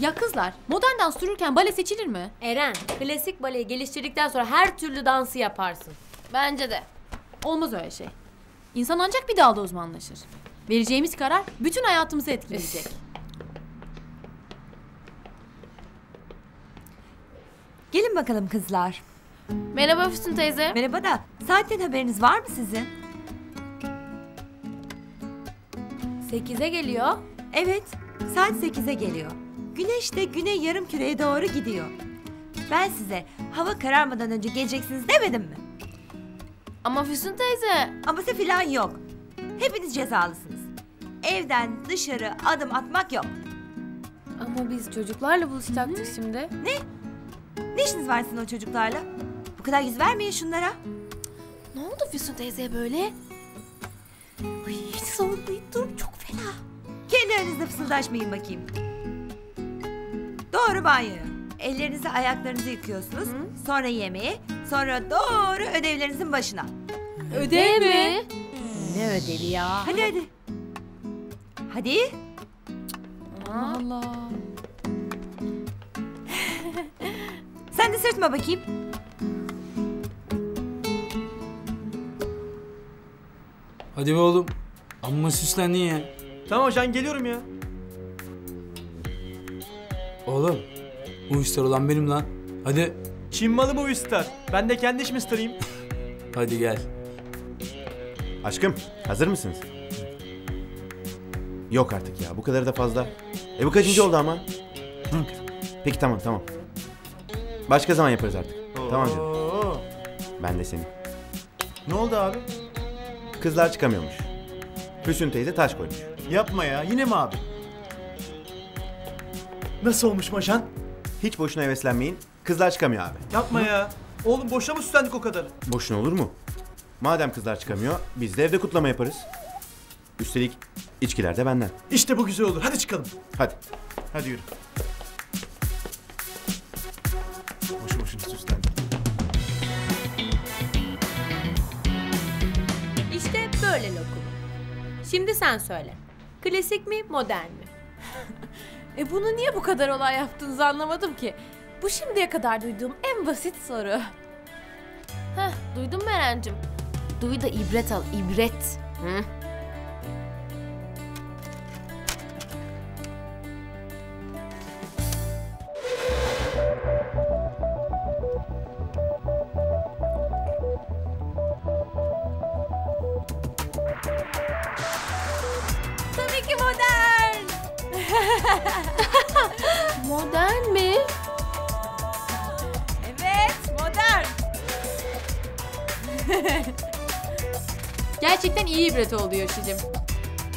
Ya kızlar, modern dans sürürken bale seçilir mi? Eren, klasik baleyi geliştirdikten sonra her türlü dansı yaparsın. Bence de. Olmaz öyle şey. İnsan ancak bir dalda uzmanlaşır. Vereceğimiz karar bütün hayatımızı etkileyecek. Gelin bakalım kızlar. Merhaba Füsun teyze. Merhaba da saatten haberiniz var mı sizin? 8'e geliyor. Evet, saat 8'e geliyor. Güneş de güney yarımküreye doğru gidiyor. Ben size hava kararmadan önce geleceksiniz demedim mi? Ama Füsun teyze... Aması falan yok. Hepiniz cezalısınız. Evden dışarı adım atmak yok. Ama biz çocuklarla buluşacaktık şimdi. Ne? Ne işiniz var sizin o çocuklarla? Bu kadar yüz vermeyin şunlara. Ne oldu Füsun teyzeye böyle? Ay, hiç savunmayın, durum çok fena. Kendi aranızda fısıldaşmayın bakayım. Doğru banyoya. Ellerinizi ayaklarınızı yıkıyorsunuz. Hı? Sonra yemeğe, sonra doğru ödevlerinizin başına. Ödev mi? Ne ödevi ya? Hadi hadi. Hadi. Allah Allah. Sen de sırtma bakayım. Hadi be oğlum. Amma süslendin ya. Tamam Can, geliyorum ya. Oğlum, bu ister olan benim lan. Hadi. Çin malı bu ister. Ben de kendi işimi istereyim. Hadi gel. Aşkım, hazır mısınız? Yok artık ya, bu kadarı da fazla. Bu kaçıncı oldu ama? Hı. Peki tamam. Başka zaman yaparız artık. Oo. Tamam canım. Ben de seni. Ne oldu abi? Kızlar çıkamıyormuş. Füsun teyze taş koymuş. Yapma ya, yine mi abi? Nasıl olmuş Maşan? Hiç boşuna heveslenmeyin. Kızlar çıkamıyor abi. Yapma ya. Oğlum boşuna mı süslendik o kadar? Boşuna olur mu? Madem kızlar çıkamıyor, biz de evde kutlama yaparız. Üstelik içkiler de benden. İşte bu güzel olur. Hadi çıkalım. Hadi. Hadi yürü. Boşuna süslendik. İşte böyle lokum. Şimdi sen söyle. Klasik mi, modern mi? Bunu niye bu kadar olay yaptığınızı anlamadım ki. Bu şimdiye kadar duyduğum en basit soru. Heh, duydun mu Eren'cim? Duy da ibret al, ibret. Hı? Tabii ki modern. Modern mi? Gerçekten iyi ibret oldu Yoşicim.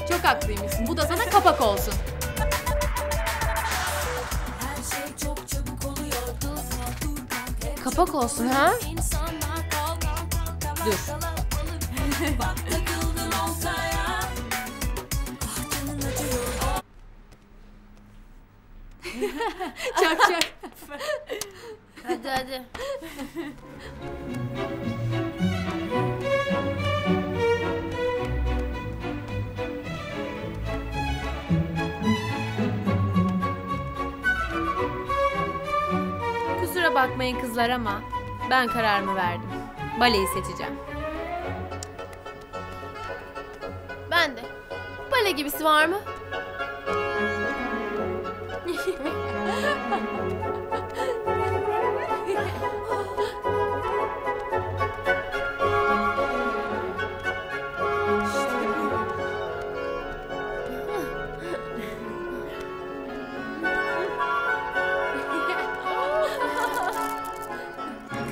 Çok haklıymışsın. Bu da sana kapak olsun. Kapak olsun ha? Dur. Çak. Hadi. Bakmayın kızlar ama ben kararımı verdim. Baleyi seçeceğim. Ben de. Bale gibisi var mı?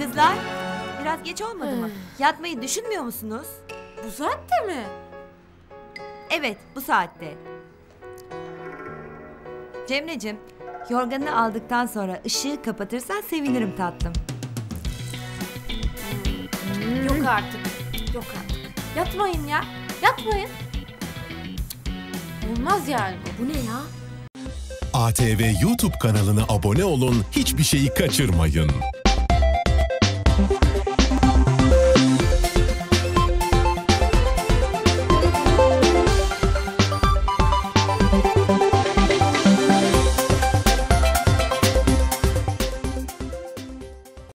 Kızlar, biraz geç olmadı mı? Yatmayı düşünmüyor musunuz? Bu saatte mi? Evet, bu saatte. Cemre'cim, yorganını aldıktan sonra ışığı kapatırsan sevinirim tatlım. Yok artık. Yatmayın ya, yatmayın. Olmaz yani bu. Bu ne ya? ATV YouTube kanalına abone olun, hiçbir şeyi kaçırmayın.